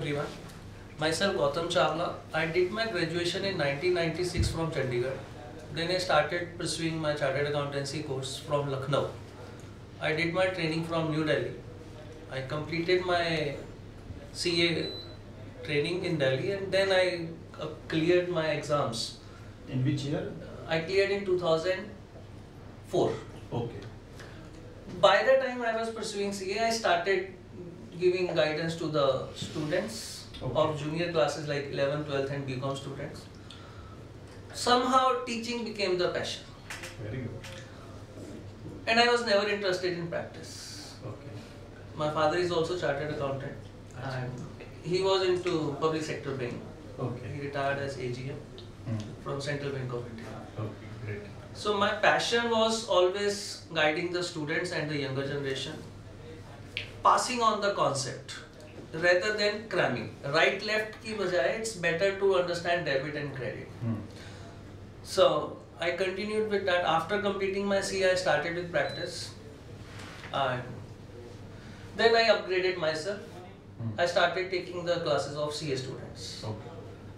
Everyone, myself Gautam Chawla. I did my graduation in 1996 from Chandigarh. Then I started pursuing my Chartered Accountancy course from Lucknow. I did my training from New Delhi. I completed my CA training in Delhi and then I cleared my exams. In which year? I cleared in 2004. Okay. By the time I was pursuing CA, I started giving guidance to the students of junior classes like 11, 12th and BCom students. Somehow teaching became the passion. Very good. And I was never interested in practice. Okay. My father is also chartered accountant and he was into public sector banking. Okay. He retired as AGM from Central Bank of India. Okay, great. So my passion was always guiding the students and the younger generation, passing on the concept rather than cramming. Right left ki bajaye, it's better to understand debit and credit. So I continued with that. After completing my CA, I started with practice and then I upgraded myself. I started taking the classes of CA students. Okay.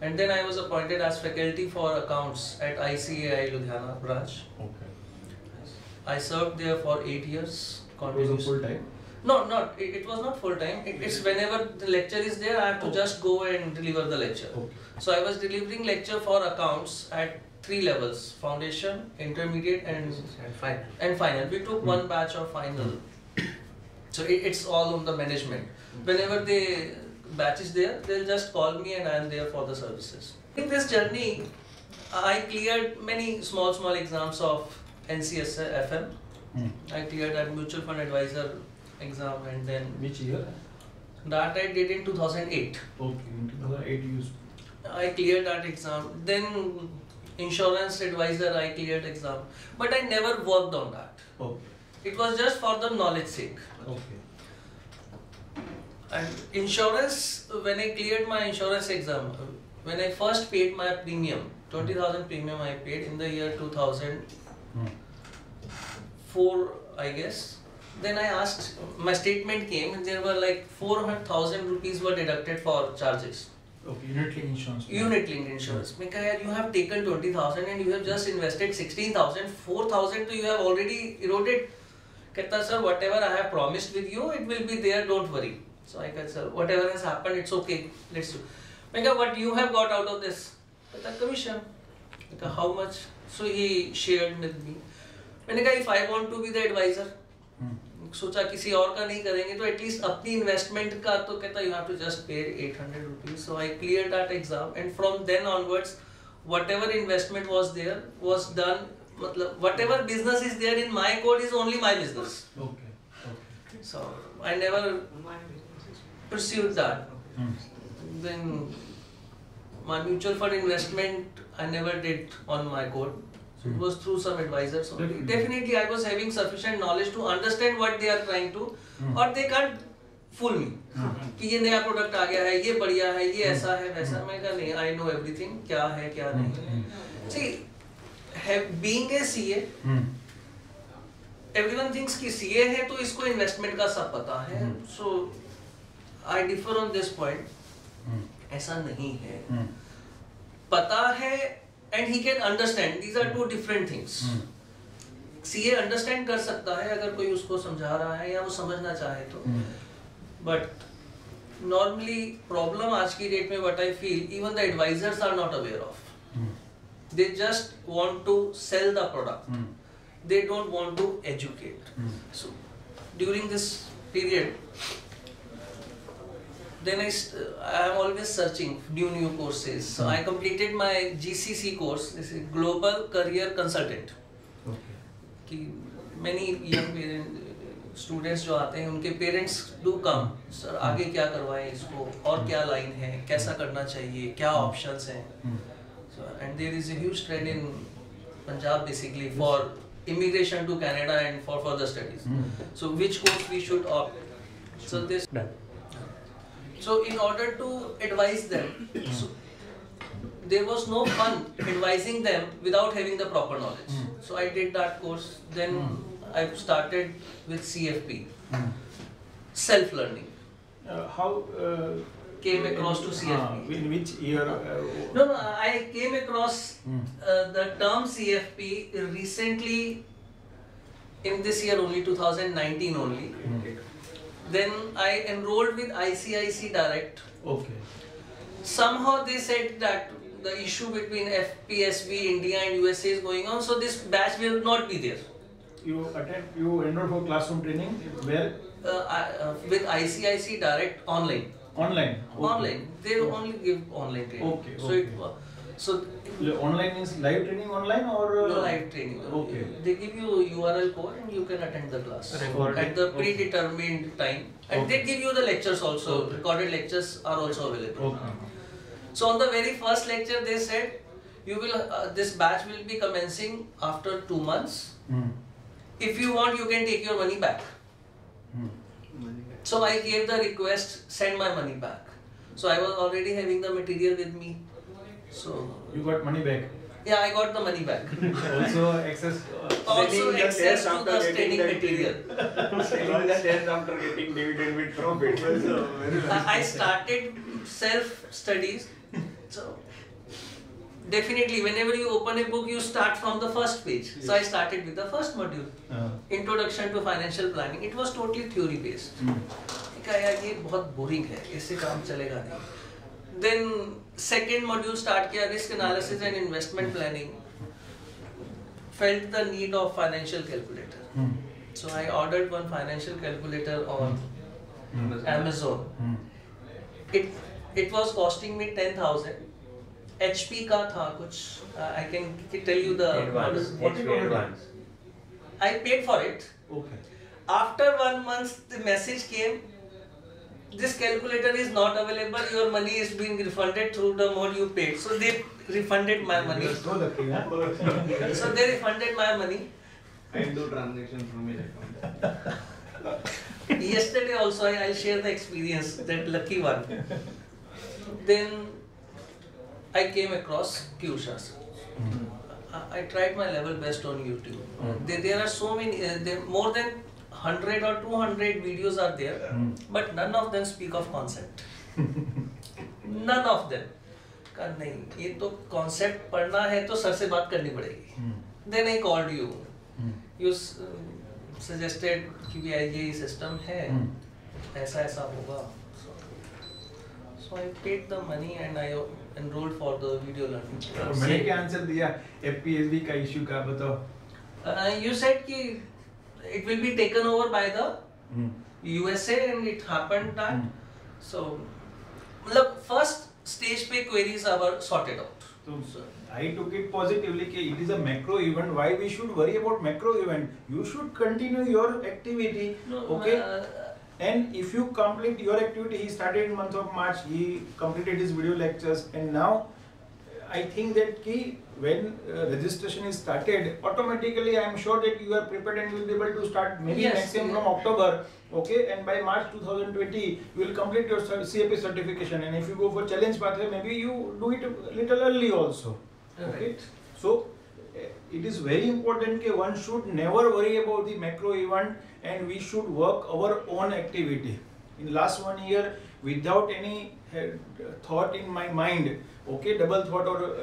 And then I was appointed as faculty for accounts at ICAI Ludhiana branch. Okay. I served there for 8 years. It was a full time? No, not. It was not full time. It's whenever the lecture is there, I have to just go and deliver the lecture. Okay. So I was delivering lecture for accounts at 3 levels: foundation, intermediate, and final. We took one batch of final. So it's all on the management. Whenever the batch is there, they'll just call me and I am there for the services. In this journey, I cleared many small exams of NCFM. I cleared that mutual fund advisor exam and then... Which year? That I did in 2008. Okay, in 2008 you... I cleared that exam. Then insurance advisor, I cleared exam. But I never worked on that. Okay. It was just for the knowledge sake. Okay. And insurance, when I cleared my insurance exam, when I first paid my premium, 20,000 premium I paid in the year 2004, I guess. Then I asked, my statement came and there were like 400,000 rupees were deducted for charges. Okay, unit-linked insurance. Unit-linked insurance. You have taken 20,000 and you have just invested 16,000, 4,000 you have already eroded. Sir, whatever I have promised with you, it will be there, don't worry. So I said, sir, whatever has happened, it's okay, let's do. What you have got out of this? Commission. How much? So he shared with me. If I want to be the advisor, सोचा किसी और का नहीं करेंगे तो at least अपनी investment का तो कहता you have to just pay 800 rupees. So I cleared that exam and from then onwards, whatever investment was there was done. मतलब whatever business is there in my code is only my business. Okay. Okay. So I never pursued that. Then my mutual fund investment I never did on my code. It was through some advisors. Definitely I was having sufficient knowledge to understand what they are trying to, or they can't fool me. कि ये नया product आ गया है, ये बढ़िया है, ये ऐसा है, वैसा. मैं कहा नहीं, I know everything. क्या है, क्या नहीं. See, being a CA, everyone thinks कि CA है तो इसको investment का सब पता है. So I differ on this point. ऐसा नहीं है. पता है. And he can understand. These are two different things. CA understand कर सकता है अगर कोई उसको समझा रहा है या वो समझना चाहे तो. But normally problem आज की date में what I feel, even the advisors are not aware of. They just want to sell the product. They don't want to educate. So during this period, then I am always searching new courses. So I completed my GCC course. This is Global Career Consultant. Okay. Many young students जो आते हैं, उनके parents do come. Sir, आगे क्या करवाएं इसको? और क्या line है? कैसा करना चाहिए? क्या options हैं? So, and there is a huge trend in Punjab basically for immigration to Canada and for further studies. So which course we should opt? So this. So in order to advise them, so there was no fun advising them without having the proper knowledge. So I did that course. Then I started with CFP, self-learning. How came across to CFP. In which year? I came across the term CFP recently, in this year only, 2019 only. Okay. Then I enrolled with ICICI Direct. Okay. Somehow they said that the issue between FPSB, India and USA is going on, so this batch will not be there. You enrolled for classroom training where? With ICICI Direct online. Online? Okay. Online. They only give online training. Okay. So online means live training online or? No, live training. Okay. They give you a URL code and you can attend the class at the predetermined time. And they give you the lectures also. Recorded lectures are also available. Okay. So on the very first lecture they said, you will this batch will be commencing after 2 months. If you want, you can take your money back. So I gave the request, send my money back. So I was already having the material with me. So you got money back? Yeah, I got the money back. Also access to the studying material. Selling the shares after getting dividend with profit. I started self-studies. So definitely, whenever you open a book, you start from the first page. Yes. So I started with the first module, Introduction to Financial Planning. It was totally theory based. This is very boring. Then second module start kiya, Risk Analysis and Investment Planning. Felt the need of financial calculator. So I ordered one financial calculator on Amazon. It was costing me 10,000. HP ka tha kuch. I can tell you the advance. What did you advance? I paid for it. Okay. After 1 month, the message came. This calculator is not available. Your money is being refunded through the mode you paid. So they refunded my money. So they refunded my money. I do transaction from my account. Yesterday also, I'll share the experience. That lucky one. Then I came across Qshas. I tried my level best on YouTube. There are so many, more than 100 or 200 videos are there, but none of them speak of concept. None of them. If you concept padna hai to sir se baat karni padegi. Then I called you. You suggested that this system hai, aisa aisa hoga. So I paid the money and I enrolled for the video learning. मैंने क्या answer दिया FPSB का issue का बताओ? You said कि it will be taken over by the USA and it happened that so मतलब first stage पे queries are sorted out. So I took it positively कि it is a macro event. Why we should worry about macro event? You should continue your activity. Okay. And if you complete your activity, he started in month of March, he completed his video lectures, and now I think that when registration is started, automatically I am sure that you are prepared and will be able to start maybe maximum from October, okay, and by March 2020 you will complete your CFP certification, and if you go for challenge pathway, maybe you do it a little early also, okay. So it is very important that one should never worry about the macro event and we should work our own activity. In last 1 year, without any thought in my mind, okay, double thought or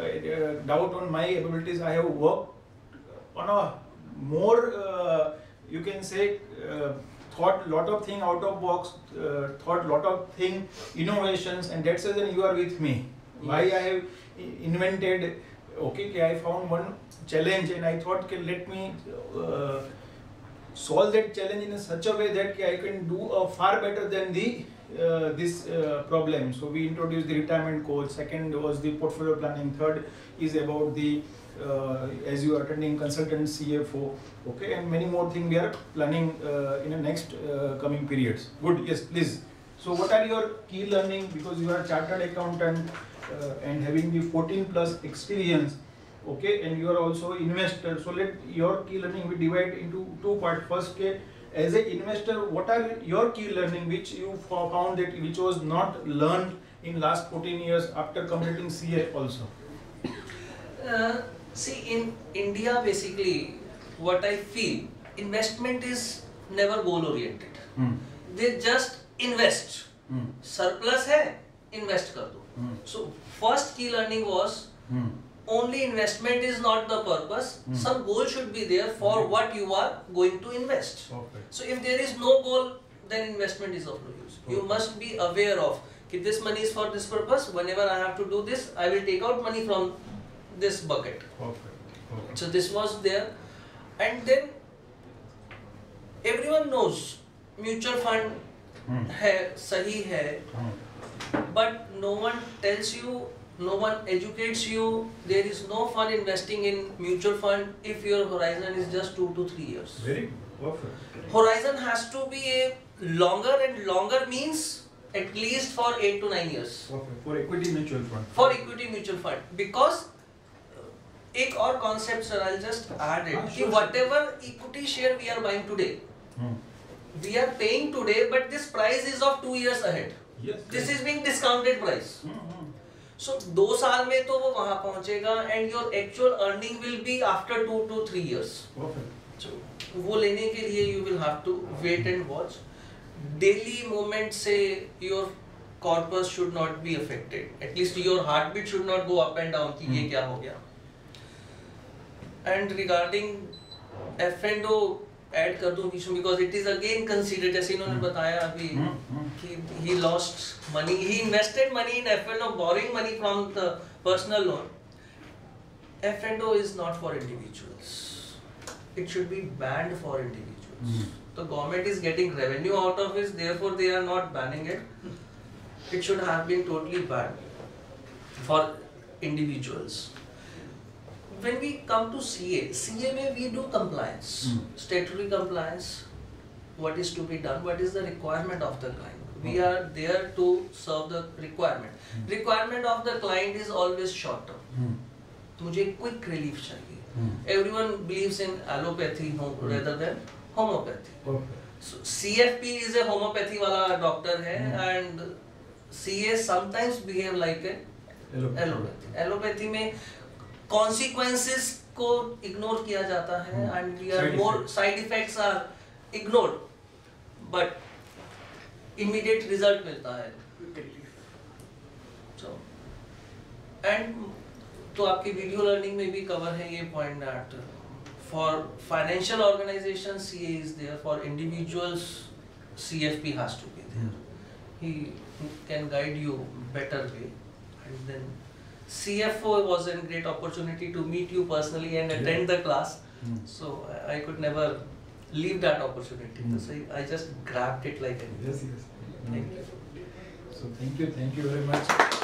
doubt on my abilities, I have worked on a more, you can say, thought lot of thing out of box, thought lot of thing, innovations, and that's why you are with me. Why I have invented. Okay, I found one challenge and I thought let me solve that challenge in such a way that I can do far better than this problem. So we introduced the retirement coach, second was the portfolio planning, third is about the as you are attending consultant CFO, okay, and many more things we are planning in the next coming periods. Good, yes, please. So what are your key learning, because you are a chartered accountant and having the 14+ experience, okay, and you are also investor. So let your key learning be divided into two parts. First, as an investor, what are your key learning which you found that which was not learned in last 14 years after completing CA also? See, in India basically what I feel, investment is never goal oriented. They just invest. Surplus hai invest कर दो. So first key learning was only investment is not the purpose. Some goal should be there for what you are going to invest. Okay. So if there is no goal, then investment is of no use. Okay. You must be aware of that this money is for this purpose. Whenever I have to do this, I will take out money from this bucket. Okay. Okay. So this was there, and then everyone knows mutual fund है, सही है, but no one tells you. No one educates you. There is no fun investing in mutual fund if your horizon is just 2 to 3 years. Very perfect. Horizon has to be a longer, and longer means at least for 8 to 9 years. Perfect. For equity mutual fund. For equity mutual fund, because एक और concept sir I'll just add it. Sure, कि whatever equity share we are buying today, we are paying today, but this price is of 2 years ahead. Yes. This is being discounted price. So 2 साल में तो वो वहाँ पहुँचेगा, and your actual earning will be after 2 to 3 years. Perfect. So वो लेने के लिए you will have to wait and watch. Daily movement से your corpus should not be affected. At least your heartbeat should not go up and down कि ये क्या हो गया. And regarding F&O add कर दूँ किशोर, because it is again considered, जैसे इन्होंने बताया अभी, he lost money, he invested money in F&O, borrowing money from the personal loan. F&O is not for individuals. It should be banned for individuals. The government is getting revenue out of it, therefore they are not banning it. It should have been totally banned for individuals. When we come to CA, CA में we do compliance, statutory compliance, what is to be done, what is the requirement of the client. We are there to serve the requirement. Requirement of the client is always short term. मुझे quick relief चाहिए. Everyone believes in allopathy rather than homeopathy. Okay. So CFP is a homeopathy वाला doctor है, and CA sometimes behave like an allopathy. Allopathy में consequences को ignore किया जाता है, and we are more side effects are ignored, but immediate result मिलता है. So and तो आपकी video learning में भी cover है ये point that for financial organizations CA is there, for individuals CFP has to be there. He can guide you better way. And then CFO was a great opportunity to meet you personally and attend the class. So I could never leave that opportunity. So I just grabbed it like anything. Yes, yes. Thank you. So thank you very much.